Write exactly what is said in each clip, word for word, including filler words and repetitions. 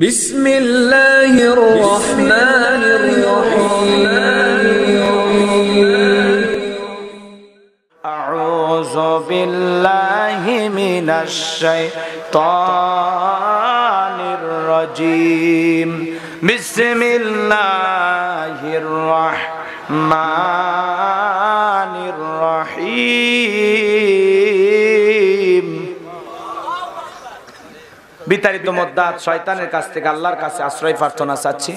बिस्मिल्लाहिर्रहमानिर्रहीम बिस्मिल्लाहिर्रहमानिर्रहीम বিতাড়িত মদ্দাত শয়তানের কাছ থেকে আল্লাহর কাছে আশ্রয় প্রার্থনা চাচ্ছি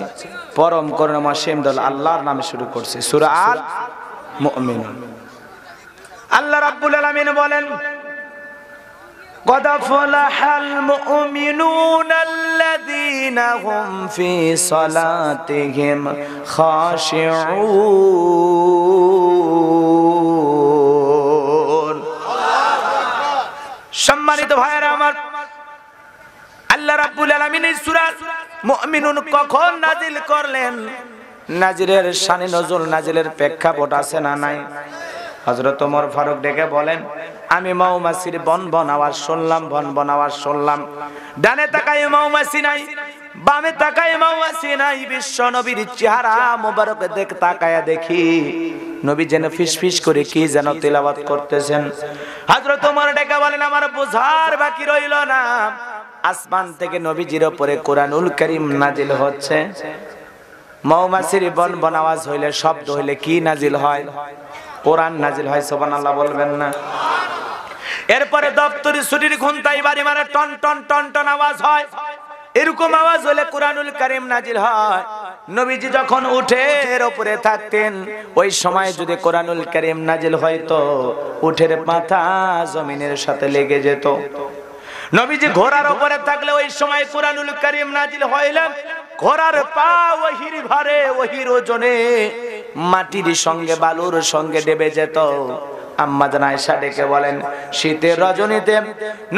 পরম করুণাময় দয়াল আল্লাহর নামে শুরু করছি সূরা আল মুমিনুন। আল্লাহ রাব্বুল আলামিন বলেন قد أفلح المؤمنون الذين هم في صلاتهم خاشعون সম্মানিত ভাইরা আমার আল্লাহ রাব্বুল আলামিন এই সূরা মুমিনুন কখন নাজিল করলেন নাজিলের শানে নজুল নাজিলের প্রেক্ষাপট আছে না নাই হযরত ওমর ফারুক ডেকে বলেন আমি মৌমাছির বন বন আওয়াজ শুনলাম বন বন আওয়াজ শুনলাম ডানে তাকাই মৌমাছি নাই বামে তাকাই মৌমাছি নাই বিশ্ব নবীর চেহারা মোবারকে দেখ তাকায়া দেখি নবী যেন ফিসফিস করে কি যেন তেলাওয়াত করতেছেন হযরত ওমর ডেকে বলেন আমার বুঝার বাকি রইল না আসমান থেকে নবীজির উপরে কোরআনুল কারীম নাজিল হচ্ছে মৌমাছির বন বন আওয়াজ হইলে শব্দ হইলে কি নাজিল হয় কোরআন নাজিল হয় সুবহানাল্লাহ বলবেন না এরপরে দপ্তরি ছুটির ঘন্টায় বাড়ি মারে টন টন টন টন আওয়াজ হয় এরকম আওয়াজ হলে কোরআনুল কারীম নাজিল হয় নবীজি যখন উঠে এর উপরে থাকতেন ওই সময় যদি কোরআনুল কারীম নাজিল হয় তো উঠের মাথা জমিনের সাথে লেগে যেত নবীজি ঘোড়ার উপরে থাকলে ওই সময় কোরআনুল কারীম নাজিল হইলেন ঘোড়ার পা ওহির ভারে ওহির ওজনে মাটির সঙ্গে বালুর সঙ্গে ডেবে যেত আম্মা জান আয়েশা ডেকে বলেন শীতের রজনীতে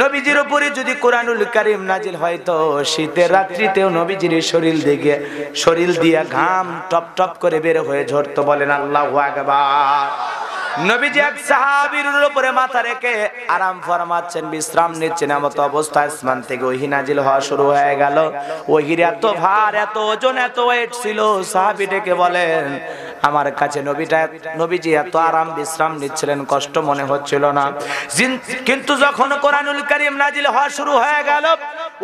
নবীজির উপরে যদি কোরআনুল কারীম নাজিল হয় তো শীতের রাত্রিতেও নবীজির শরীর দিকে শরীর দিয়া ঘাম টপ টপ করে বের হয়ে ঝরতো বলেন আল্লাহু আকবার নবীজি এক সাহাবীর উপরে মাথা রেখে আরাম ফরমাচ্ছেন বিশ্রাম নিচ্ছেন এমন অবস্থায় আসমান থেকে ওহী নাজিল হওয়া শুরু হয়ে গেল ওহীর এত ভার এত ওজন এত ওয়েট ছিল সাহাবী ডেকে বলেন আমার কাছে নবীটা নবীজি এত আরাম বিশ্রাম নিচ্ছিলেন কষ্ট মনে হচ্ছিল না কিন্তু যখন কোরআনুল কারীম নাজিল হওয়া শুরু হয়ে গেল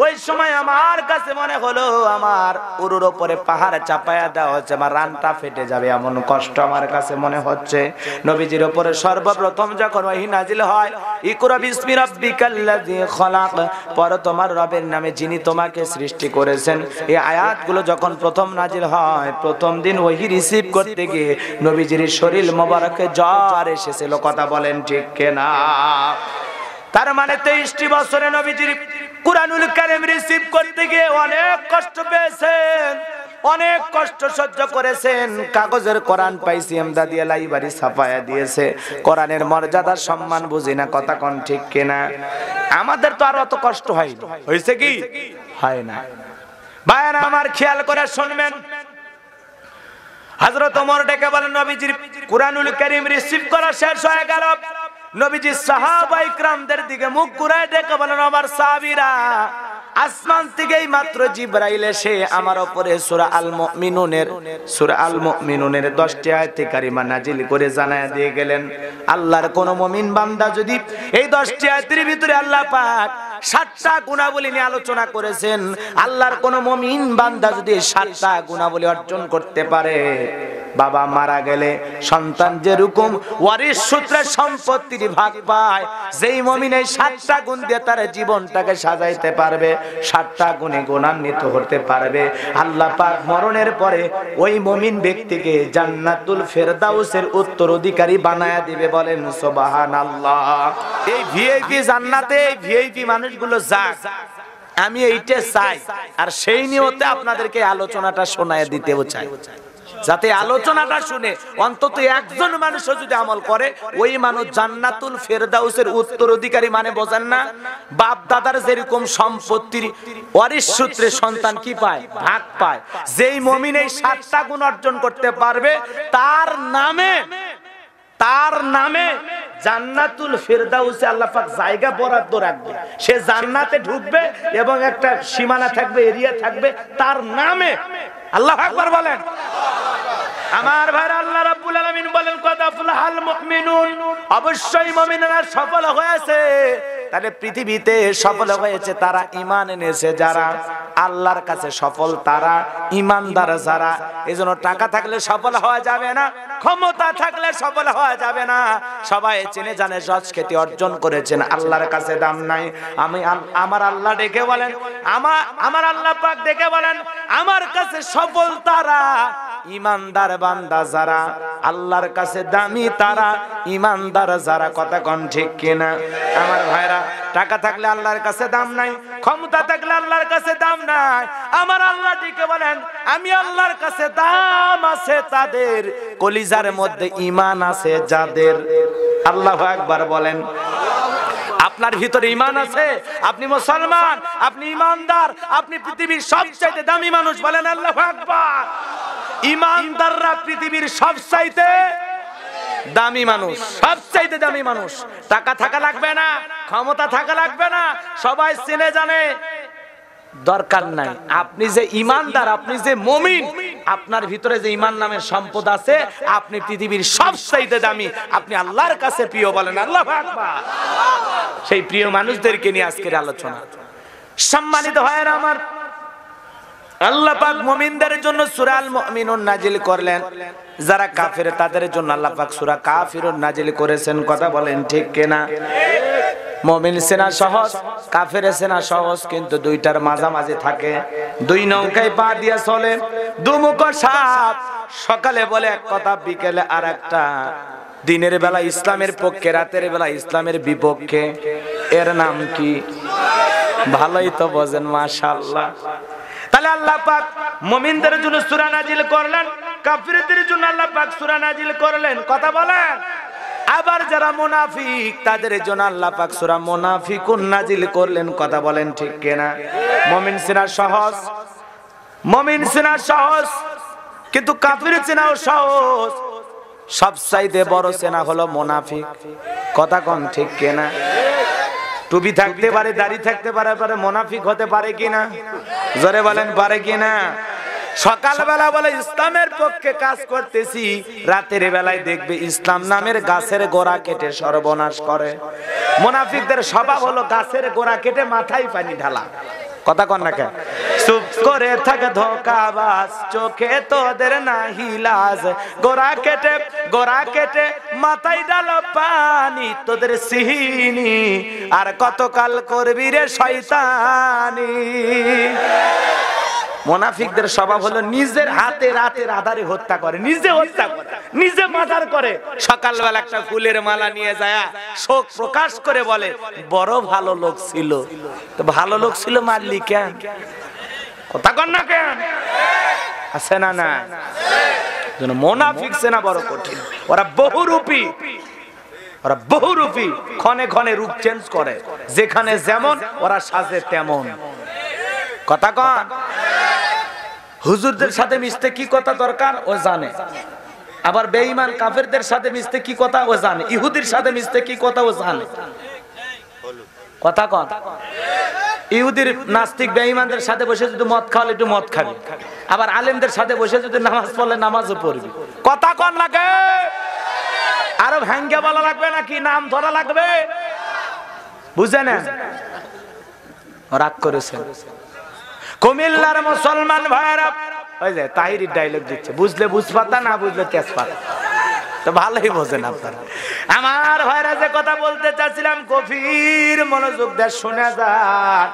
ওই সময় আমার কাছে মনে হলো আমার উরুর উপরে পাহাড় চাপায়া দেওয়া হচ্ছে আমার রানটা ফেটে যাবে এমন কষ্ট আমার কাছে মনে হচ্ছে নবীজির উপরে সর্বপ্রথম যখন ওহী নাজিল হয় ইকরা বিসমি রাব্বিকাল্লাযী খলাক পর তোমার রবের নামে যিনি তোমাকে সৃষ্টি করেছেন এই আয়াতগুলো যখন প্রথম নাজিল হয় প্রথম দিন ওহী রিসিভ করতে গিয়ে নবীজির শরীর মোবারকে জ্বর এসেছিল কথা বলেন ঠিক কিনা তার মানে তেইশটি বছরে নবীজির কুরআনুল কারীম রিসিভ করতে গিয়ে অনেক কষ্ট পেয়েছেন অনেক কষ্ট সহ্য করেছেন কাগজের কোরআন পাইছি এমদাদিয়া লাইব্রেরি ছাপায়া দিয়েছে কোরআনের মর্যাদা সম্মান বুঝিনা কথা কোন ঠিক কিনা আমাদের তো আর অত কষ্ট হয়নি হয়েছে কি হয় না ভাইরা আমার খেয়াল করে শুনবেন হযরত ওমর ডেকে বলেন নবীজির কুরআনুল কারীম রিসিভ করা শেষ হয়ে গেল নবীজি সাহাবা ইকরামদের দিকে মুখ ঘুরায় ডেকে বলেন আমার সাহাবীরা আসমান থেকেই মাত্র জিবরাইল এসে আমার উপরে সূরা আল মুমিনুনের সূরা আল মুমিনুনের দশটি আয়াতে কারিমা নাজিল করে জানায়া দিয়ে গেলেন আল্লাহর কোন মুমিন বান্দা যদি এই দশটি আয়াতের ভিতরে আল্লাহ পাক সাতটা গুণাবলী নিয়ে আলোচনা করেছেন আল্লাহর কোন মুমিন বান্দা যদি সাতটা গুণাবলী অর্জন করতে পারে বাবা মারা গেলে সন্তান যেরকম ওয়ারিস সূত্রে সম্পত্তির ভাগ পায় যেই মুমিন এই সাতটা গুণ দিয়ে তার জীবনটাকে সাজাইতে পারবে সাতটা গুণে গুণান্বিত হতে পারবে আল্লাহ পাক মরণের পরে ওই মুমিন ব্যক্তিকে জান্নাতুল ফেরদাউসের উত্তরাধিকারী বানায়া দিবে বলেন সুবহানাল্লাহ এই ভিআইপি জান্নাতে এই ভিআইপি মানুষগুলো যাক আমি এইটা চাই আর সেই নিয়তে আপনাদেরকে আলোচনাটা শোনায় দিতেও চাই যাতে আলোচনাটা শুনে অন্তত একজন মানুষও যদি আমল করে ওই মানুষ জান্নাতুল ফেরদাউসের উত্তরাধিকারী মানে বোঝেন না বাপ দাদার যেরকম সম্পত্তির ওয়ারিস সূত্রে সন্তান কি পায় ভাগ পায় যেই মুমিন এই সাতটা গুণ অর্জন করতে পারবে তার নামে তার নামে জান্নাতুল ফিরদাউসে আল্লাহ পাক জায়গা বরাদ্দ রাখবে, সে জান্নাতে ঢুকবে এবং একটা সীমানা থাকবে, এরিয়া থাকবে তার নামে। আল্লাহু আকবার বলেন। আমার ভাইরা, আল্লাহ রাব্বুল আলামিন বলেন কদ আফলাহাল মুমিনুন, অবশ্যই মুমিনরা সফল হয়েছে। তাহলে পৃথিবীতে সফল হয়েছে তারা ঈমান এনেছে যারা, আল্লাহর কাছে সফল তারা, ঈমানদার যারা। এজন্য টাকা থাকলে সফল হওয়া যাবে না, ক্ষমতা থাকলে সফল হওয়া যাবে না। সবাই চেনে জানে যশ খ্যাতি অর্জন করেছেন, আল্লাহর কাছে দাম নাই। আমি আমার আল্লাহ ডেকে বলেন, আমার আমার আল্লাহ পাক ডেকে বলেন আমার কাছে সফল তারা, ইমানদার বান্দা যারা, আল্লাহর কাছে দামি তারা, ইমানদার যারা। কথা কোন ঠিক কিনা আমার ভাইরা? টাকা থাকলে আল্লাহর কাছে দাম নাই, ক্ষমতা থাকলে আল্লাহর কাছে দাম নাই। আমার আল্লাহ ডেকে বলেন আমি আল্লাহর কাছে দাম আছে তাদের, কলিজার মধ্যে ঈমান আছে যাদের। আল্লাহু আকবার বলেন। আপনার ভিতরে ঈমান আছে, আপনি মুসলমান, আপনি ঈমানদার, আপনি পৃথিবীর সবচাইতে দামি মানুষ। বলেন আল্লাহু আকবার। ঈমানদাররা পৃথিবীর সবচাইতে দামি মানুষ, সবচাইতে দামি মানুষ। টাকা থাকা লাগবে না, ক্ষমতা থাকা লাগবে না, সবাই চিনে জানে, দরকার নাই। আপনি যে ঈমানদার, আপনি যে মুমিন, আপনার ভিতরে যে ঈমান নামের সম্পদ আছে, আপনি পৃথিবীর সবচাইতে দামি, আপনি আল্লাহর কাছে প্রিয়। বলেন আল্লাহু আকবার। সেই প্রিয় মানুষদেরকে নিয়ে আজকের আলোচনা। সম্মানিত ভাইরা আমার, আল্লাহ পাক মুমিনদের জন্য সূরা আল মমিনুন নাজিল করলেন, যারা কাফের তাদের জন্য আল্লাহ পাক সূরা কাফিরুন নাজিল করেছেন। কথা বলেন ঠিক কিনা? মুমিন সেনা সহজ, কাফের সেনা সহজ, কিন্তু দুইটার মাঝামাঝি থাকে, দুই নৌকায় পা দিয়ে চলে দুমুখ সাপ। সকালে বলে এক কথা, বিকেলে আর একটা। দিনের বেলা ইসলামের পক্ষে, রাতের বেলা ইসলামের বিপক্ষে। এর নাম কি? ভালোই তো বোঝেন মাশাআল্লাহ। তাহলে আল্লাহ পাক মুমিনদের জন্য সূরা নাজিল করলেন, কাফিরদের জন্য আল্লাহ পাক সূরা নাজিল করলেন। কথা বলেন। আবার যারা মুনাফিক তাদের জন্য আল্লাহ পাক সূরা মুনাফিকুন নাজিল করলেন। কথা বলেন ঠিক কিনা? মুমিন সেনা সহজ, মুমিন সেনা সহজ, কিন্তু কাফির সেনাও সহজ। সবচাইতে বড় সেনা হলো মুনাফিক। কথা কোন ঠিক কিনা? টুপি থাকতে পারে, দাড়ি থাকতে পারে, পারে মুনাফিক হতে পারে কিনা? জোরে বলেন পারে কিনা? সকালবেলা বলে ইসলামের পক্ষে কাজ করতেছি, রাতের বেলায় দেখবে ইসলাম নামের গাছের গোড়া কেটে সর্বনাশ করে। মুনাফিকদের স্বভাব হলো গাছের গোড়া কেটে মাথায় পানি ঢালা। কথা কন না কেন? চুপ করে থাক ধোকাবাজ, চোখে তোদের নাহি লাজ, গোরা কেটে গোরা কেটে মাথায় ডালো পানি, তোদের সিহিনি আর কতকাল করবি রে শয়তানি। মুনাফিকদের স্বভাব হলো নিজের হাতে রাতের আধারে হত্যা করে, নিজে হত্যা করে, নিজে মার্ডার করে। সকালবেলা একটা ফুলের মালা নিয়ে যায়, শোক প্রকাশ করে বলে বড় ভালো লোক ছিল। তো ভালো লোক ছিল মারলি কেন? কথা কন না কেন? আছে না না? মুনাফিক সেনা বড় কঠিন, ওরা বহুরূপী, ওরা বহুরূপী, ক্ষণে ক্ষণে রূপ চেঞ্জ করে, যেখানে যেমন ওরা সাজে তেমন। কথা কন? হুজুরদের সাথে মিশতে কি কথা দরকার ও জানে, আবার বেঈমান কাফেরদের সাথে মিশতে কি কথা ও জানে, ইহুদির সাথে মিশতে কি কথা ও জানে। কথা কন? ইহুদির নাস্তিক বেঈমানদের সাথে বসে যদি মদ খাওয়ালে একটু মদ খাবি, আবার আলেমদের সাথে বসে যদি নামাজ পড়লে নামাজও পড়বি। কথা কন লাগে? আরো ভাঙ্গে বলা লাগবে নাকি নাম ধরা লাগবে? বুঝে না? রাগ করেছেন। কুমিল্লার মুসলমান ভাইরা, ওই যে তাহিরির ডায়লগ দিচ্ছে, বুঝলে বুঝপাতা, না বুঝলে তেজপাতা। তো ভালোই বোঝেন আপনারা। আমার ভাইরা, যে কথা বলতে চাচ্ছিলাম গভীর মনোযোগ দিয়ে শোনা যায়।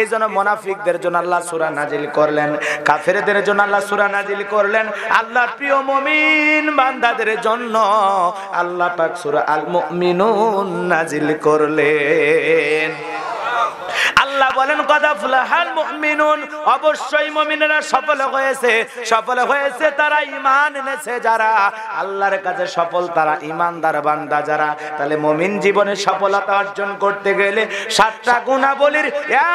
এই জন্য মুনাফিকদের জন্য আল্লাহ সূরা নাজিল করলেন, কাফেরদের জন্য আল্লাহ সূরা নাজিল করলেন, আল্লাহর প্রিয় মুমিন বান্দাদের জন্য আল্লাহ পাক সূরা আল মুমিনুন নাজিল করলেন। আল্লাহ বলেন কদ আফলাহাল মুমিনুন, অবশ্যই মুমিনরা সফল হয়েছে। সফল হয়েছে তারা ঈমান এনেছে যারা, আল্লাহর কাছে সফল তারা, ঈমানদার বান্দা যারা। তাহলে মুমিন জীবনে সফলতা অর্জন করতে গেলে সাতটা গুণাবলীর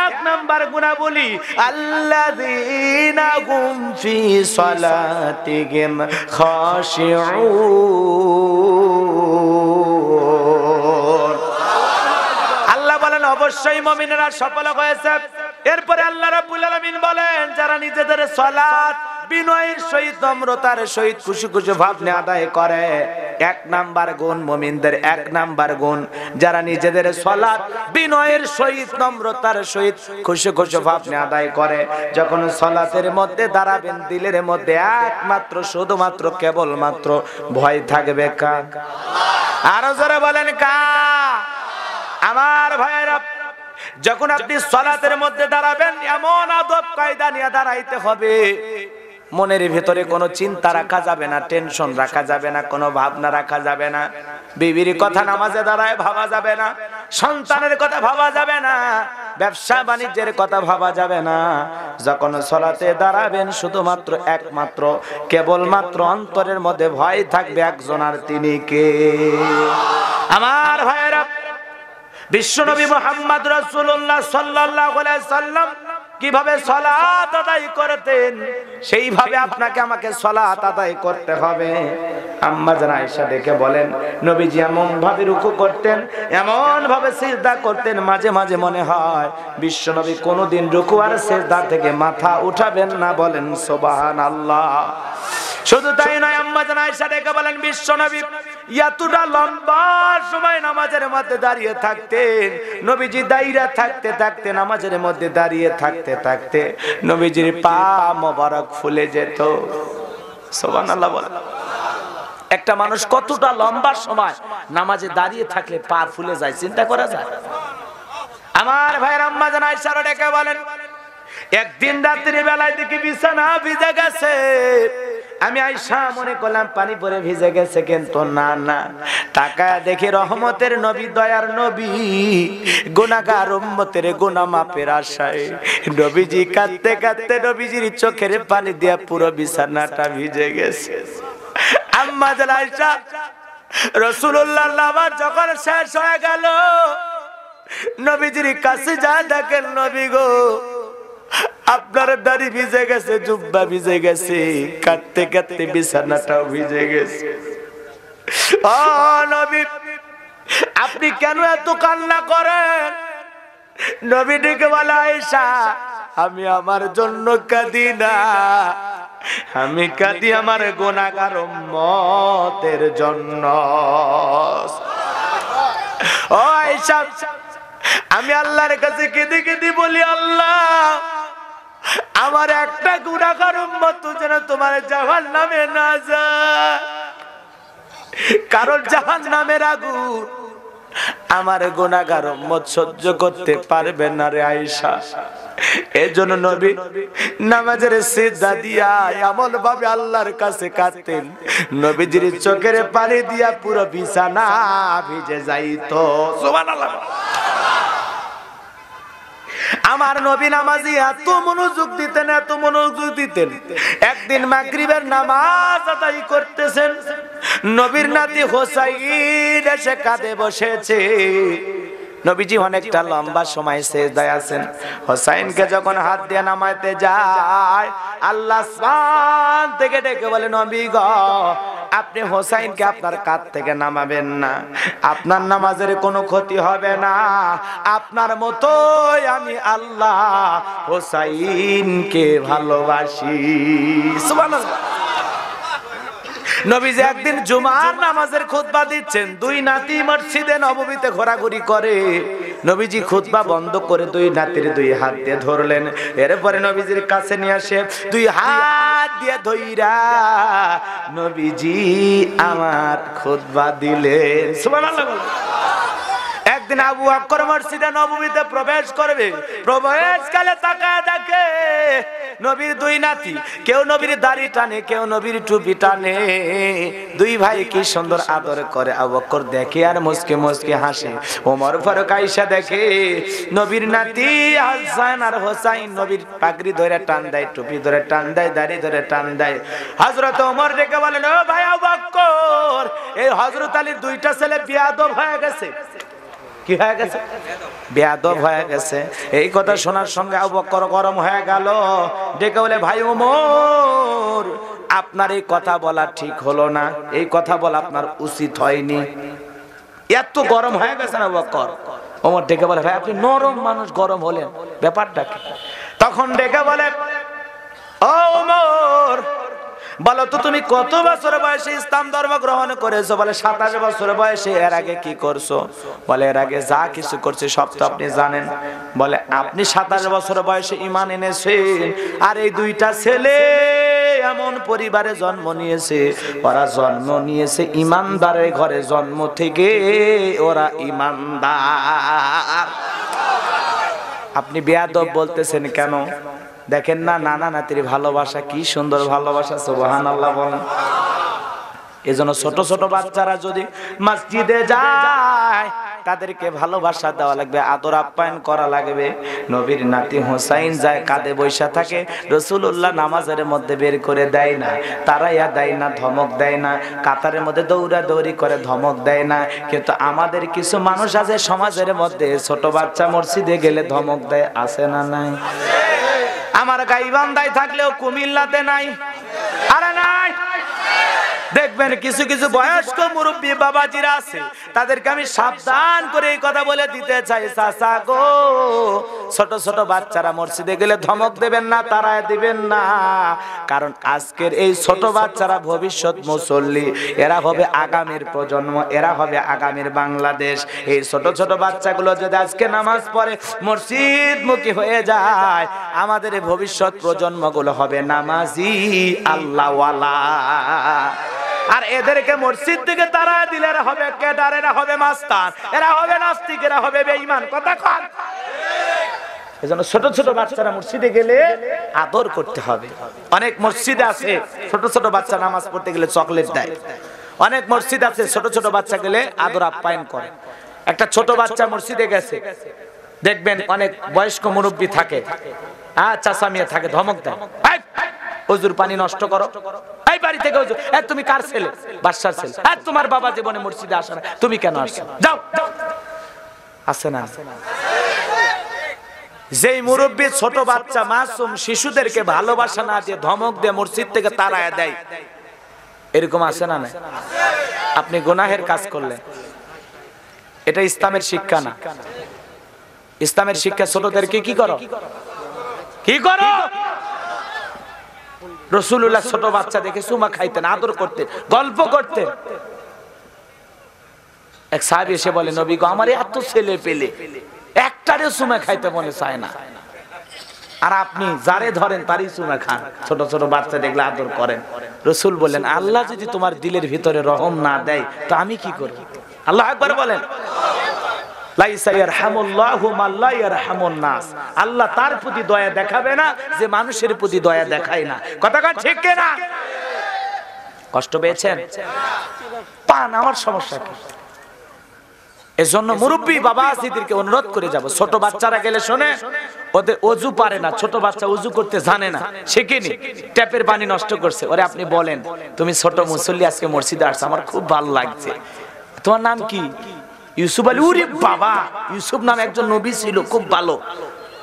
এক নাম্বার গুণাবলী আল্লাযীনা হুম ফি সালাতিহিম খাশিউন। अवश्य मुमिनरा सफल হয়েছে। এরপরে আল্লাহ রাব্বুল আলামিন বলেন যারা নিজেদের সালাত বিনয়ের সহিত নম্রতার সহিত খুশি খুশি ভাব নিয়ে আদায় করে এক নাম্বার গুণ মুমিনদের এক নাম্বার গুণ যারা নিজেদের সালাত বিনয়ের সহিত নম্রতার সহিত খুশি খুশি ভাব নিয়ে আদায় করে যখন সালাতের মধ্যে দাঁড়াবেন দিলের মধ্যে একমাত্র শুধুমাত্র কেবলমাত্র ভয় থাকবে কা আল্লাহ আরো জোরে বলেন কা আমার ভাইরা যখন আপনি সালাতের মধ্যে দাঁড়াবেন এমন আদব কায়দা নিয়ে দাঁড়াইতে হবে মনের ভিতরে কোনো চিন্তা রাখা যাবে না টেনশন রাখা যাবে না কোনো ভাবনা রাখা যাবে না বিবির কথা নামাজে দাঁড়ায় ভাবা যাবে না সন্তানের কথা ভাবা যাবে না ব্যবসা বাণিজ্যের কথা ভাবা যাবে না যখন সালাতে দাঁড়াবেন শুধুমাত্র একমাত্র কেবলমাত্র অন্তরের মধ্যে ভয় থাকবে একজন আর তিনি কে আমার ভাইরা বিশ্বনবী মুহাম্মদ রাসূলুল্লাহ সাল্লাল্লাহু আলাইহি সাল্লাম কিভাবে সালাত আদায় করতেন সেইভাবে আপনাকে আমাকে সালাত আদায় করতে হবে। আম্মা জান আয়েশা দেখে বলেন নবীজি এমন ভাবে রুকু করতেন এমন ভাবে সিজদা করতেন মাঝে মাঝে মনে হয় বিশ্বনবী কোনোদিন রুকু আর সিজদা থেকে মাথা উঠাবেন না বলেন সুবহানাল্লাহ। শুধু তাই নয় আম্মা জান আয়েশা দেখে বলেন বিশ্বনবী এতটা লম্বা সময় নামাজের মধ্যে দাঁড়িয়ে থাকতেন নবীজি দাঁড়িয়ে থাকতে থাকতে নামাজের মধ্যে দাঁড়িয়ে থাকতে থাকতে নবীজির পা মোবারক ফুলে যেত সুবহানাল্লাহ বলেন। একটা মানুষ কতটা লম্বা সময় নামাজে দাঁড়িয়ে থাকলে পা ফুলে যায় চিন্তা করা যায় আমার ভাইয়ের আম্মা জান আয়েশা ডেকে বলেন একদিন রাত্রির বেলায় দেখি বিছানা ভিজে গেছে আমি আয়েশা মনে করলাম পানি পরে ভিজে গেছে কিন্তু না না তাকায় দেখি রহমতের নবী দয়ার নবী গুনাহগার উম্মতের গুনাহ মাপের আশায় নবীজি কাঁদতে কাঁদতে নবীজির চোখের পানি দিয়া পুরো বিছানাটা ভিজে গেছে। আম্মা জান আয়েশা রাসূলুল্লাহ নামাজ যখন শেষ হয়ে গেল নবীজির কাছে যা দেখেন নবী গো আপনার দাড়ি ভিজে গেছে জুব্বা ভিজে গেছে কাটতে কাটতে বিছানাটাও ভিজে গেছে ও নবী আপনি কেন এত কান্না করেন নবী ডেকে বলে আয়েশা আমি আমার জন্য কাঁদি না আমি কাঁদি আমার গুনাহগার উম্মতের জন্য ও আয়েশা আমি আল্লাহর কাছে কেঁদে কেঁদে বলি আল্লাহ আমার একটা গুনাহগার উম্মত যেন তোমার জাহান্নামে না যায় কারণ জাহান্নামের আগুন আমার গুনাহগার উম্মত সহ্য করতে পারবে না রে আয়েশা এজন্য নবী নামাজের সিজদা দিয়া আমল ভাবে আল্লাহর কাছে কাঁদতেন নবীজির চোখের পানি দিয়া পুরো বিছানা ভিজে যাইত সুবহানাল্লাহ। আমার নবী নামাজি এত মনোযোগ দিতেন এত মনোযোগ দিতেন একদিন মাগরিবের নামাজ আদায় করতেছেন নবীর নাতি হোসাইন এসে কাঁধে বসেছে নবীজি অনেকটা লম্বা সময় সিজদায় আছেন হোসাইনকে যখন হাত দিয়ে নামাইতে যায় আল্লাহ শান থেকে ডেকে বলে নবী গো আপনি হোসাইনকে আপনার কাঁধ থেকে নামাবেন না আপনার নামাজের কোনো ক্ষতি হবে না আপনার মতোই আমি আল্লাহ হোসাইনকে ভালোবাসি সুবহানাল্লাহ। নবীজি একদিন জুমার নামাজের খুতবা দিচ্ছেন দুই নাতি মসজিদে নববীতে ঘোরাঘুরি করে নবীজি খুতবা বন্ধ করে দুই নাতির দুই হাত দিয়ে ধরলেন এরপরে নবীজির কাছে নিয়ে আসে দুই হাত দিয়ে ধইরা নবীজি আমার খুতবা দিলেন সুবহানাল্লাহ। একদিন আবু বকর মসজিদে নববীতে প্রবেশ করবে প্রবেশকালে তাকায় দেখে নবীর দুই নাতি কেউ নবীর দাড়ি টানে কেউ নবীর টুপি টানে দুই ভাই কি সুন্দর আদর করে আবু বকর দেখে আর মুস্কি মুস্কি হাসে ওমর ফারুক আয়েশা দেখে নবীর নাতি হাসান আর হোসাইন নবীর পাগড়ি ধরে টান দেয় টুপি ধরে টান দেয় দাড়ি ধরে টান দেয় হযরত ওমর ডেকে বলেন ও ভাই আবু বকর এই হযরত আলীর দুইটা ছেলে বিয়াদব হয়ে গেছে কি হয়ে গেছে বেয়াদব হয়ে গেছে। এই কথা শোনার সঙ্গে আবু বকর গরম হয়ে গেল ডেকে বলে ভাই ওমর আপনার এই কথা বলা ঠিক হলো না এই কথা বলা আপনার উচিত হয়নি এত গরম হয়ে গেছে আবু বকর ওমর ডেকে বলে, ভাই আপনি নরম মানুষ, গরম হলেন, ব্যাপারটা কি? তখন ডেকে বলে, ও ওমর বলো তো তুমি কত বছর বয়সে ইসলাম ধর্ম গ্রহণ করেছো? বলে সাতাশ বছর বয়সে। এর আগে কি করছো? বলে এর আগে যা কিছু করছি সব তো আপনি জানেন। বলে আপনি সাতাশ বছর বয়সে ঈমান এনেছেন, আর এই দুইটা ছেলে এমন পরিবারে জন্ম নিয়েছে, ওরা জন্ম নিয়েছে ঈমানদারের ঘরে, জন্ম থেকে ওরা ঈমানদার। আপনি বেয়াদব বলতেছেন কেন? দেখেন না, নানা নাতির ভালোবাসা কি সুন্দর ভালোবাসা, সুবহানাল্লাহ বলেন। এজন্য ছোট ছোট বাচ্চারা যদি মসজিদে যায়, তাদেরকে ভালোবাসা দেওয়া লাগবে, আদর আপ্যায়ন করা লাগবে। নবীর নাতি হোসাইন যায় কাঁধে বৈশা থাকে, রাসূলুল্লাহ নামাজের মধ্যে বের করে দেয় না, তারাইয়া দেয় না, ধমক দেয় না, কাতারের মধ্যে দৌড়াদৌড়ি করে ধমক দেয় না। কিন্তু আমাদের কিছু মানুষ আছে সমাজের মধ্যে ছোট বাচ্চা মসজিদে গেলে ধমক দেয়, আছে না নাই? আমার গাইবান্ধায় থাকলেও কুমিল্লাতে নাই, আরে নাই। দেখবেন কিছু কিছু বয়স্ক মুরব্বী বাবাজিরা আছে, তাদেরকে আমি সাবধান করে এই কথা বলে দিতে চাই, চাচা গো, ছোট ছোট বাচ্চারা মসজিদে গেলে ধমক দেবেন না, তারায় দিবেন না। কারণ আজকের এই ছোট বাচ্চারা ভবিষ্যৎ মুসল্লি, এরা হবে আগামীর প্রজন্ম, এরা হবে আগামীর বাংলাদেশ। এই ছোট ছোট বাচ্চাগুলো যদি আজকে নামাজ পড়ে, মসজিদমুখী হয়ে যায়, আমাদের ভবিষ্যৎ প্রজন্মগুলো হবে নামাজি, আল্লাহওয়ালা। আর এদেরকে মসজিদ থেকে তারা দিলে এরা হবে ক্যাডার, এরা হবে মাস্তান, এরা হবে নাস্তিক, এরা হবে বেঈমান। কথা কন। এজন্য ছোট ছোট বাচ্চারা মসজিদে গেলে আদর করতে হবে। অনেক মসজিদ আছে ছোট ছোট বাচ্চা নামাজ পড়তে গেলে চকলেট দেয়, অনেক মসজিদ আছে ছোট ছোট বাচ্চা গেলে আদর আপ্যায়ন করে। একটা ছোট বাচ্চা মসজিদে গেছে, দেখবেন অনেক বয়স্ক মুরব্বী থাকে, হ্যাঁ চাচা মিয়া থাকে, ধমক দেয়, হুজুর পানি নষ্ট করো, এই বাড়ি থেকে হুজুর, এ তুমি কার ছেলে? বাদশার ছেলে। আর তোমার বাবা জীবনে মসজিদে আসে না, তুমি কেন আসছো? যাও। আসে না। যেই মুরব্বী ছোট বাচ্চা মাসুম শিশুদেরকে ভালোবাসা না দিয়ে ধমক দিয়ে মসজিদ থেকে তাড়ায় দেয়, এরকম আসে না? আপনি গুনাহের কাজ করলেন, এটা ইসলামের শিক্ষা না। ইসলামের শিক্ষা ছোটদেরকে কি করো কি করো রাসূলুল্লাহ ছোট বাচ্চা দেখে চুমা খাইতেন, আদর করতেন, গল্প করতেন। এক সাহাবী এসে বলে, নবী গো, আমার এত ছেলে পেলে, একটারে চুমা খাইতে মনে চায় না, আর আপনি যারে ধরেন তারই চুমা খান, ছোট ছোট বাচ্চা দেখলে আদর করেন। রাসূল বলেন, আল্লাহ যদি তোমার দিলের ভিতরে রহম না দেয় তো আমি কি করব? আল্লাহু আকবার বলেন। লাইসা ইয়ারহামুল্লাহু মান লা ইয়ারহামুন নাস। আল্লাহ তার প্রতি দয়া দেখাবে না যে মানুষের প্রতি দয়া দেখায় না। কথা কন ঠিক কি না? কষ্ট পেয়েছেন? পান, আমার সমস্যা কি? এজন্য মুরব্বী বাবা আসিদেরকে অনুরোধ করে যাব, ছোট বাচ্চারা গেলে শুনে, ওদের ওযু পারে না, ছোট বাচ্চা ওযু করতে জানে না, শিখেনি, ট্যাপের পানি নষ্ট করছে, ওরে আপনি বলেন, তুমি ছোট মুসল্লি আজকে মসজিদে আসছো, আমার খুব ভালো লাগছে, তোমার নাম কি? ইউসুফ আলী। ওরে বাবা, ইউসুফ নামে একজন নবী ছিল, খুব ভালো,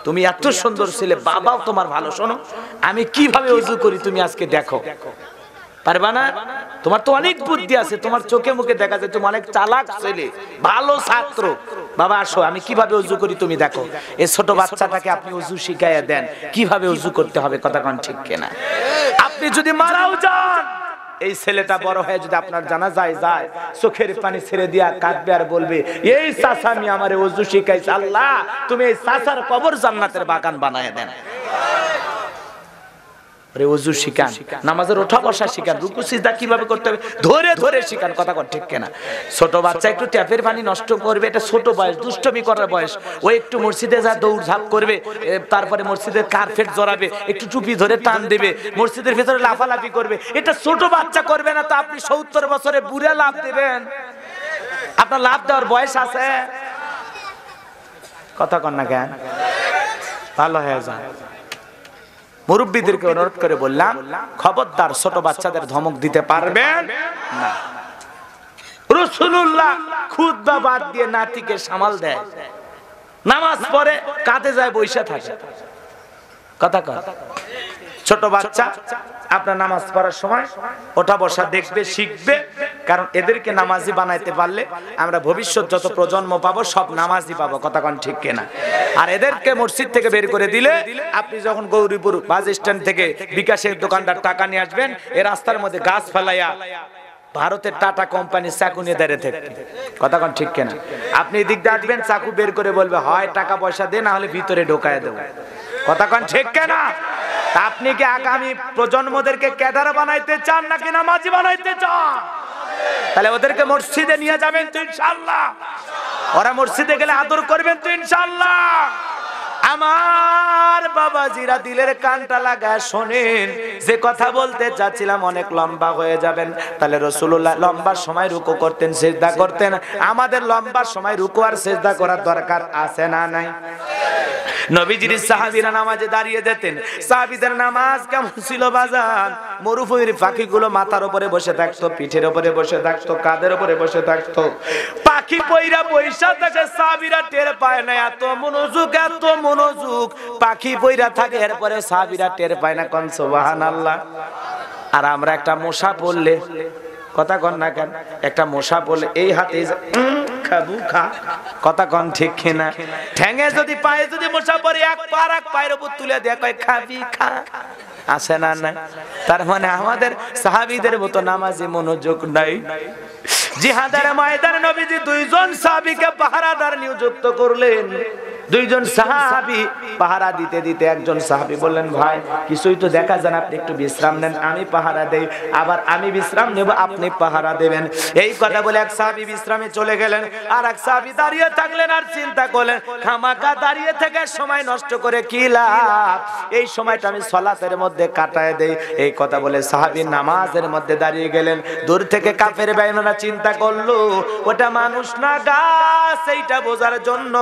তুমি এত সুন্দর ছিলে, বাবাও তোমার ভালো। শোনো, আমি কিভাবে ওযু করি তুমি আজকে দেখো, পারবা না? তোমার তো অনেক বুদ্ধি আছে, তোমার চোখে মুখে দেখা যায় তুমি অনেক চালাক ছেলে, ভালো ছাত্র, বাবা আসো আমি কিভাবে ওযু করি তুমি দেখো। এই ছোট বাচ্চাটাকে আপনি ওযু শিখাইয়া দেন, কিভাবে ওযু করতে হবে। কথা কন ঠিক কিনা? আপনি যদি মারাও যান, এই ছেলেটা বড় হয়ে যদি আপনার জানাজায় যায়, চোখের পানি ছেড়ে দিয়া কাঁদবে আর বলবে, এই চাচা মিয়া আমারে ওযু শিখাইছে, আল্লাহ তুমি এই চাচার কবর জান্নাতের বাগান বানায় দেন। আরে ওযু শিখান, নামাজের ওঠা বসা শিখান, রুকু সিজদা কিভাবে করতে হবে ধরে ধরে শিখান। কথা কর ঠিক কিনা? ছোট বাচ্চা একটু ট্যাপের পানি নষ্ট করবে, এটা ছোট বয়স, দুষ্টমি করার বয়স, ও একটু মসজিদে যা দৌড় ঝাঁপ করবে, তারপরে মসজিদের কার্পেট জড়াবে, একটু টুপি ধরে টান দেবে, মসজিদের ভিতরে লাফালাফি করবে, এটা ছোট বাচ্চা করবে না। তো আপনি সত্তর বছরে বুড়ে লাভ দেবেন? আপনার লাভ দেওয়ার বয়স আছে? কথা কর না কেন? ভালো হয়ে যায়। মুরব্বীদেরকে অনুরোধ করে বললাম, খবরদার ছোট বাচ্চাদের ধমক দিতে পারবেন না। রাসূলুল্লাহ খুতবা বাদ দিয়ে নাতিকে সামাল দেয়, নামাজ পড়ে কাঁধে যায় বৈশা থাকে। কথা কর, ছোট বাচ্চা আপনার নামাজ পড়ার সময় ওঠা বসা দেখবে, শিখবে, कारण एदेरके नामाजी बनाइते पारले आमरा भविष्यत जत प्रजन्म पाबो सब नामाजी पाबो कथा कोन ठीक किना। आर एदेरके मस्जिद थेके बेर करे दिले आपनि जखन गौरीपुर बास स्टैंड थेके बिकाशेर दोकानदार टाका निये आसबेन ए रास्तार मध्य गाछ फेलाइया भारतेर टाटा कोम्पानी चाकू निये दाड़िये थाकबे कथा कोन ठीक किना। आपनि एदिक दिये आसबेन चाकू बेर करे बोलबे हय टाका पयसा दे ना हले भितरे ढोकाया देब कथा कोन ठीक किना। আপনি কি আগামী প্রজন্মদেরকে ক্যাডার বানাইতে চান নাকি নামাজি বানাইতে চান? তাহলে ওদেরকে মসজিদে নিয়ে যাবেন তো ইনশাআল্লাহ, ওরা মসজিদে গেলে আদর করবেন তো ইনশাআল্লাহ। আমার বাবাজিরা দিলের কানটা লাগায় শুনেন, যে কথা বলতে চাচ্ছিলাম অনেক লম্বা হয়ে যাবেন। তাহলে রাসূলুল্লাহ লম্বা সময় রুকু করতেন, সিজদা করতেন। আমাদের লম্বা সময় রুকু আর সিজদা করার দরকার আছে না নাই? নবীজির সাহাবীরা নামাজে দাঁড়িয়ে যেতেন। সাহাবীদের নামাজ কেমন ছিল বাজান? মরুভূমির পাখিগুলো মাথার উপরে বসে থাকতো, পিঠের উপরে বসে থাকতো, কাঁধের উপরে বসে থাকতো। পাখি পয়রা বৈশা থাকে, সাহাবীরা টের পায় না। এত মনোযোগ, এত মনোযোগ, পাখি পয়রা থাকে, এরপরে সাহাবীরা টের পায় না। কোন সুবহানাল্লাহ! আর আমরা একটা মশা পড়লে কথা কন না কেন, একটা মশা পড়লে এই হাতে কথা কন ঠিক কিনা, ঠ্যাঙে যদি পায়ে যদি মশা পড়ে এক পা আর এক পায়ের উপর তুলে দেয়া কয় খাবি খা, আসে না না? তার মানে আমাদের সাহাবীদের মতো নামাজে মনোযোগ নাই। জিহাদের ময়দানে নবীজি দুইজন সাহাবীকে পাহারাদার নিযুক্ত করলেন। দুইজন সাহাবী পাহারা দিতে দিতে একজন সাহাবী বললেন, ভাই কিছুই তো দেখা যায় না, আপনি একটু বিশ্রাম নেন, আমি পাহারা দেই। আবার আমি বিশ্রাম নেব, আপনি পাহারা দেবেন। এই কথা বলে এক সাহাবী বিশ্রামে চলে গেলেন, আর এক সাহাবী দাঁড়িয়ে থাকলেন আর চিন্তা করলেন খামাকা দাঁড়িয়ে থেকে সময় নষ্ট করে কি লাভ, এই সময়টা আমি সালাতের মধ্যে কাটায় দেই। এই কথা বলে সাহাবী নামাজের মধ্যে দাঁড়িয়ে গেলেন। দূর থেকে কাফের বাইনারা চিন্তা করলো ওটা মানুষ না গাছ, এইটা বোঝার জন্য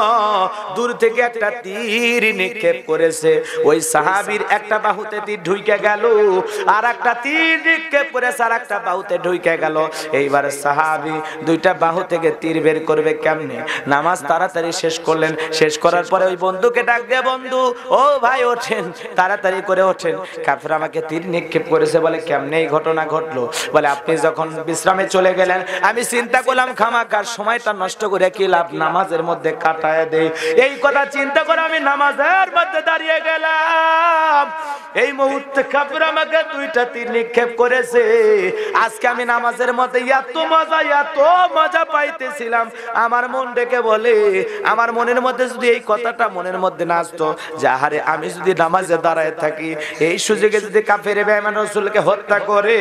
দূর থেকে একটা তীর নিক্ষেপ করেছে। ওই সাহাবীর একটা বাহুতে তীর ঢুকে গেল, আর একটা তীর নিক্ষেপ করেছে আর একটা বাহুতে ঢুকে গেল। এইবার সাহাবী দুইটা বাহু থেকে তীর বের করবে কেমনে? নামাজ তাড়াতাড়ি শেষ করলেন। শেষ করার পরে ওই বন্ধুকে ডাক দিয়ে, বন্ধু ও ভাই ওঠেন, তাড়াতাড়ি করে ওঠেন, কাফের আমাকে তীর নিক্ষেপ করেছে। বলে কেমনে এই ঘটনা ঘটলো? বলে আপনি যখন বিশ্রামে চলে গেলেন আমি চিন্তা করলাম খামাকার সময়টা নষ্ট করে কি লাভ, নামাজের মধ্যে কাটায় দেই। এই কথা চিন্তা করে আমি নামাজের মধ্যে দাঁড়িয়ে গেলাম। এই মুহূর্তে কাফের আমাকে দুইটা তীর নিক্ষেপ করেছে। আজকে আমি নামাজের মধ্যে এত মজা এত মজা পাইতেছিলাম, আমার মন ডেকে বলে আমার মনের মধ্যে যদি এই কথাটা মনের মধ্যে না আসতো যে আহারে আমি যদি নামাজে দাঁড়ায় থাকি, এই সুযোগে যদি কাফের বেঈমান রাসূলকে হত্যা করে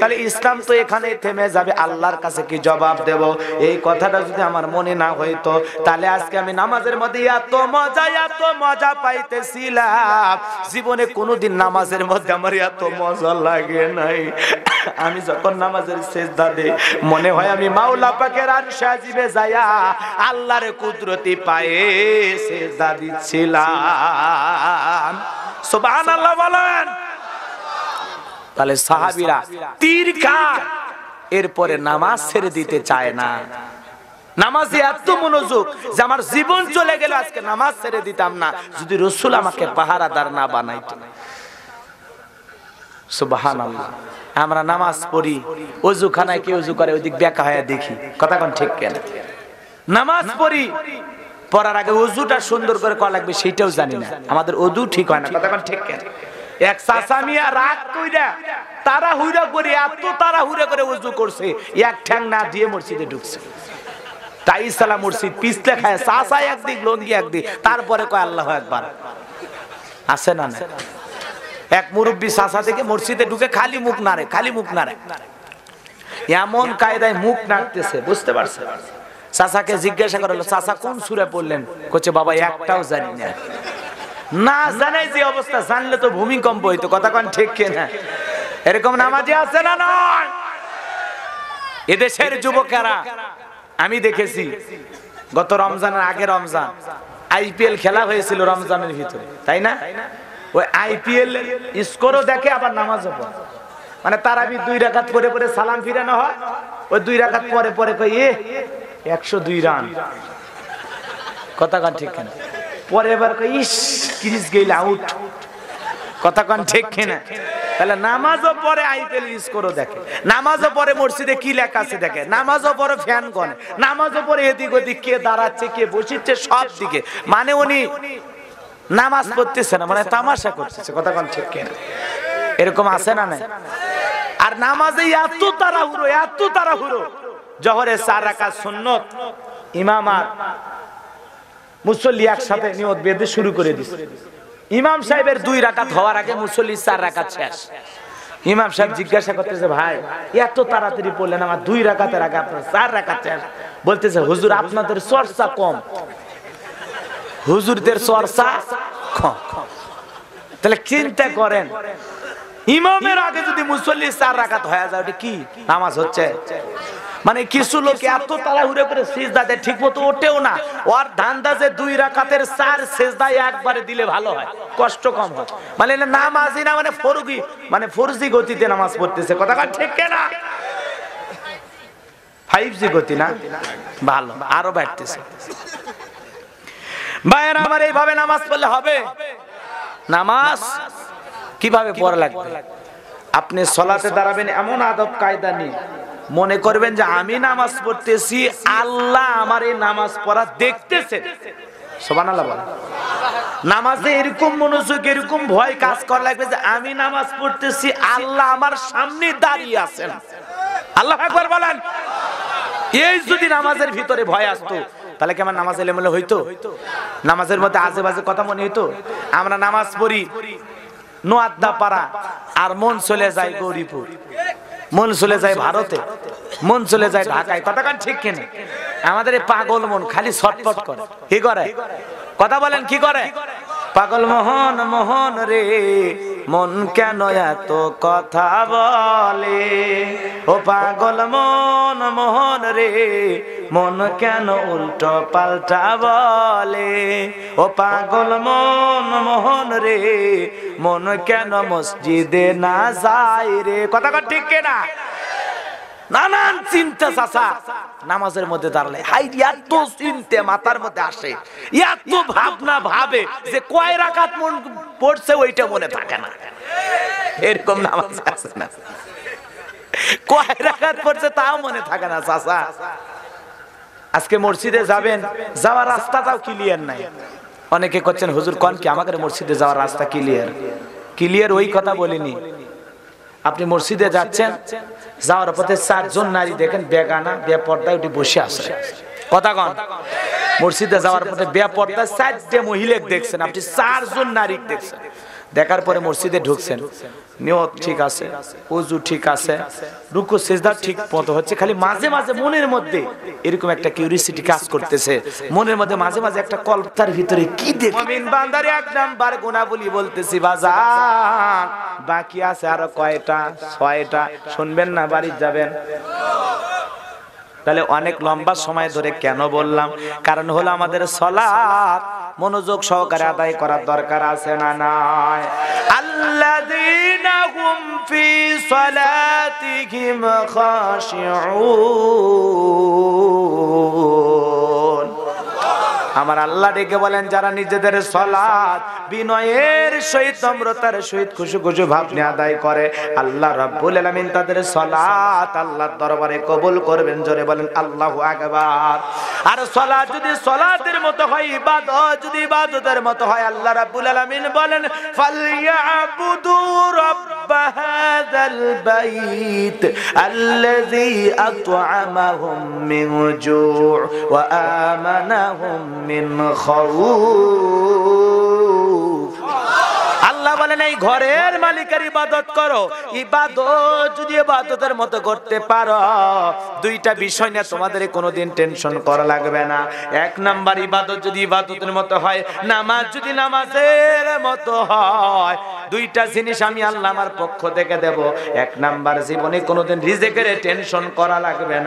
তাহলে ইসলাম তো এখানেই থেমে যাবে, আল্লাহর কাছে কি জবাব দেব? এই কথাটা যদি আমার মনে না হইতো তাহলে আজকে আমি নামাজের মধ্যে এত মজা এত মজা পাইতেছিলাম, জীবনে কোনোদিন নামাজের মধ্যে আমার এত মজা লাগে নাই। আমি যখন নামাজের সিজদা দেই মনে হয় আমি মাওলা পাকের আরশে আজিমে যায়া আল্লাহর কুদরতি পায়ে সিজদা দিছিলাম। সুবহানাল্লাহ বলেন। তাহলে সাহাবীরা তীর খা এরপরে নামাজ ছেড়ে দিতে চায় না। নামাজে এত মনোযোগ যে আমার জীবন চলে গেল, আজকে নামাজ ছেড়ে দিতাম না যদি রাসূল আমাকে পাহারাদার না বানাইতো। সুবহানাল্লাহ। আমরা নামাজ পড়ি, ওযুখানায় কি ওযু করে ওইদিক বেকা হয়ে দেখি, কথা কোন ঠিক কিনা? নামাজ পড়ি, পড়ার আগে ওযুটা সুন্দর করে করা লাগবে সেটাও জানি না, আমাদের ওযু ঠিক হয় না, কথা কোন ঠিক কিনা? এক চাচা মিয়া রাগ কইরা তাড়াহুড়া করে এত তাড়াহুড়া করে ওযু করছে, এক ঠ্যাং না দিয়ে মসজিদে ঢুকছে। তাই সালা মসজিদ পিছলে খায়, চাচা একদিক লঙ্গি একদিক, তারপরে কয় আল্লাহু আকবার, আছে না না? এক মুরব্বী চাচা থেকে মসজিদে ঢুকে খালি মুখ নাড়ে, খালি মুখ নাড়ে, এমন কায়দায় মুখ নাড়তেছে বুঝতে পারছে। চাচাকে জিজ্ঞাসা করলো, চাচা কোন সূরা পড়লেন? কইছে বাবা একটাও জানি না। না জানাই যে অবস্থা, জানলে তো ভূমিকম্প হইতো, কথা কোন ঠিক কিনা? এরকম নামাজি আছে না নয়? এদেশের যুবকেরা আমি দেখেছি, গত রমজানের আগে রমজান আইপিএল খেলা হয়েছিল রমজানের ভিতরে, তাই না? ওই আইপিএল স্কোরও দেখে আবার নামাজও পড়ে, মানে তারাবির দুই রাকাত পরে পরে সালাম ফিরানো হয়, ওই দুই রাকাত পরে পরে কই এ একশো দুই রান, কথা কোন ঠিক কিনা? পরে এবার কই ইস ক্রিস গেইল আউট, কথা কোন ঠিক কিনা? তাহলে নামাজও পরে আইপিএল ইউজ করো দেখে, নামাজও পরে মসজিদে কি লেখা আছে দেখে, নামাজও পরে ফ্যান গনে, নামাজও পরে এদিক ওদিক কে দাঁড়াচ্ছে কে বসেছে সব দিকে। মানে উনি নামাজ পড়তেছে না, মানে তামাশা করতেছে। কথা কোন ঠিক কিনা? এরকম আছে না নাই? আর নামাজে এত তাড়াহুড়ো এত তাড়াহুড়ো, জোহরের চার রাকাত সুন্নত ইমামাত মুসল্লি একসাথে নিয়ত বেঁধে শুরু করে দিছে। ইমাম সাহেবের দুই রাকাত হওয়ার আগে মুসল্লি চার রাকাত শেষ। ইমাম সাহেব জিজ্ঞাসা করতেছে, ভাই এত তাড়াতাড়ি পড়লেন, আমার দুই রাকাতের আগে আপনার চার রাকাত শেষ। বলতেছে, হুজুর আপনাদের চর্চা কম। হুজুরদের চর্চা কম। তাহলে চিন্তা করেন, ইমামের আগে যদি মুসল্লি চার রাকাত হয়ে যায় ওটা কি নামাজ হচ্ছে? মানে কিছু লোক এত তাড়াহুড়ো করে সিজদা দেয়, ঠিকমতো ওঠেও না। ওর ধান্দা যে দুই রাকাতের চার সিজদা একবারে দিলে ভালো হয়, কষ্ট কম হয়। মানে নামাজই না, মানে ফরজি, মানে ফরজি গতিতে নামাজ পড়তেছে। কথা কয় ঠিক না? ফাইভ জি গতি না, ভালো, আরো বাড়তেছে। ভাইরা আমার, এইভাবে নামাজ পড়লে হবে? নামাজ কিভাবে পড়া লাগবে? আপনি সালাতে দাঁড়াবেন এমন আদব কায়দা নিয়ে, মনে করবেন যে আমি নামাজ পড়তেছি, আল্লাহ আমার এই নামাজ পড়া দেখতেছে। সুবহানাল্লাহ বলেন। নামাজে এরকম মনোযোগ, এরকম ভয় কাজ করা লাগবে যে আমি নামাজ পড়তেছি, আল্লাহ আমার সামনে দাঁড়িয়ে আছেন। আল্লাহু আকবার বলেন। এই যদি নামাজের ভিতরে ভয় আসতো তাহলে কি আমার নামাজ এলোমেলো হইতো? নামাজের মধ্যে আজে বাজে কথা মনে হইতো? আমরা নামাজ পড়ি নোয়াদ্দা পাড়া, আর মন চলে যায় গৌরীপুর, মন চলে যায় ভারতে, মন চলে যায় ঢাকায়। কথা কান ঠিক কিনা? আমাদের এই পাগল মন খালি ছটফট করে। কি করে? কথা বলেন, কি করে? পাগল মোহন মোহন রে মন কেন এত কথা বলে, ও পাগল মন মোহন রে মন কেন উল্টো পাল্টা বলে, ও পাগল মন মোহন রে মন কেন মসজিদে না যায় রে। কথা কথা ঠিক কিনা? নানান চিন্তা চাচা নামাজের মধ্যে দাঁড়ালে। হাই, এত চিন্তা মাথার মধ্যে আসে, এত ভাবনা ভাবে যে কয় রাকাত মন পড়ছে ওইটা মনে থাকে না। এরকম নামাজ আছে না, কয় রাকাত পড়ছে তাও মনে থাকে না। চাচা আজকে মসজিদে যাবেন, যাওয়ার রাস্তাটাও ক্লিয়ার নাই। অনেকে করছেন, হুজুর কোন কি আমাদের মসজিদে যাওয়ার রাস্তা ক্লিয়ার? ক্লিয়ার ওই কথা বলিনি। আপনি মসজিদে যাচ্ছেন, যাওয়ার পথে চারজন নারী দেখেন বেগানা বেপর্দায় উঠে বসে আসে। কথা কন? মসজিদে যাওয়ার পথে বেপর্দায় চারটে মহিলা দেখছেন, আপনি চারজন নারী দেখছেন। দেখার পরে মসজিদে ঢুকছেন, নিয়ত ঠিক আছে, ওযু ঠিক আছে, রুকু সিজদা ঠিক মতো হচ্ছে, খালি মাঝে মাঝে মনের মধ্যে এরকম একটা কিউরিসিটি কাজ করতেছে। মনের মধ্যে মাঝে মাঝে একটা কল্পনার ভিতরে কি দেখি আমিন বান্দারে এক নাম্বার গুনাহগুলি বলতেছি। বাজান বাকি আছে আরো কয়টা? ছয়টা। শুনবেন না, বাড়ি যাবেন। তাহলে অনেক লম্বা সময় ধরে কেন বললাম? কারণ হলো আমাদের সালাত মনোযোগ সহকারে আদায় করার দরকার আছে না নাই? আল্লাযীনা হুম ফি সালাতিহিম খাশিউন। আমার আল্লাহ ডেকে বলেন, যারা নিজেদের সালাত বিনয়ের সহিত নম্রতার সহিত খুশু খুশু ভাব নিয়ে আদায় করে, আল্লাহ রাব্বুল আলামিন তাদের সালাত আল্লাহর দরবারে কবুল করবেন। জোরে বলেন আল্লাহু আকবার। আর সালাত যদি সালাতের মতো হয়, ইবাদত যদি ইবাদতের মতো হয়, আল্লাহ রাব্বুল আলামিন বলেন ফালইয়াবুদু রাব্ব হাযাল বাইত আল্লাযী আত'আমাহুম মিন জু' ওয়া আমানাহুম মিন খাউফ। আল্লাহ বলেন, এই ঘরের মালিকের ইবাদত করো। ইবাদত যদি ইবাদতের মতো করতে পারো, দুইটা বিষয় নিয়ে তোমাদের কোনোদিন টেনশন করা লাগবে না। এক নাম্বার, ইবাদত যদি ইবাদতের মতো হয়, নামাজ যদি নামাজের মতো হয়, দুইটা জিনিস আমি আল্লাহ আমার পক্ষ থেকে দেব। এক নাম্বার, জীবনে কোনোদিন রিজিকের টেনশন করা লাগবে না।